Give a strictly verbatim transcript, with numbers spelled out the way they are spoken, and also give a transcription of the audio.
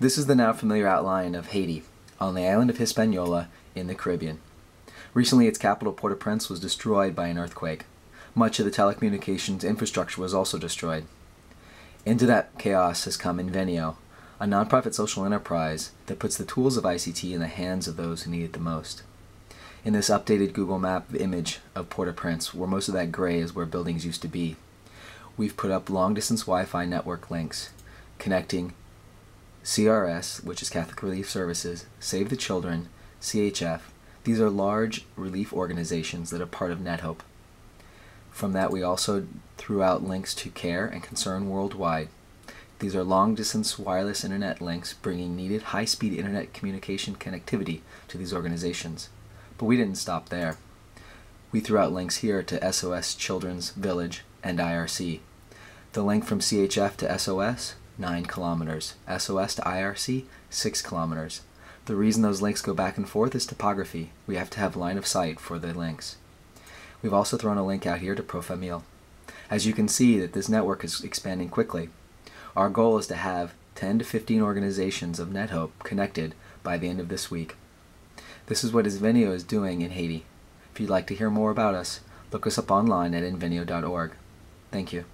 This is the now familiar outline of Haiti, on the island of Hispaniola in the Caribbean. Recently, its capital, Port-au-Prince, was destroyed by an earthquake. Much of the telecommunications infrastructure was also destroyed. Into that chaos has come Invenio, a nonprofit social enterprise that puts the tools of I C T in the hands of those who need it the most. In this updated Google Map image of Port-au-Prince, where most of that gray is where buildings used to be, we've put up long-distance Wi-Fi network links connecting C R S, which is Catholic Relief Services, Save the Children, C H F. These are large relief organizations that are part of NetHope. From that, we also threw out links to Care and Concern Worldwide. These are long-distance wireless internet links bringing needed high-speed internet communication connectivity to these organizations. But we didn't stop there. We threw out links here to S O S Children's Village and I R C. The link from C H F to S O S, nine kilometers. S O S to I R C, six kilometers. The reason those links go back and forth is topography. We have to have line of sight for the links. We've also thrown a link out here to Profamil. As you can see, that this network is expanding quickly. Our goal is to have ten to fifteen organizations of NetHope connected by the end of this week. This is what Invenio is doing in Haiti. If you'd like to hear more about us, look us up online at invenio dot org. Thank you.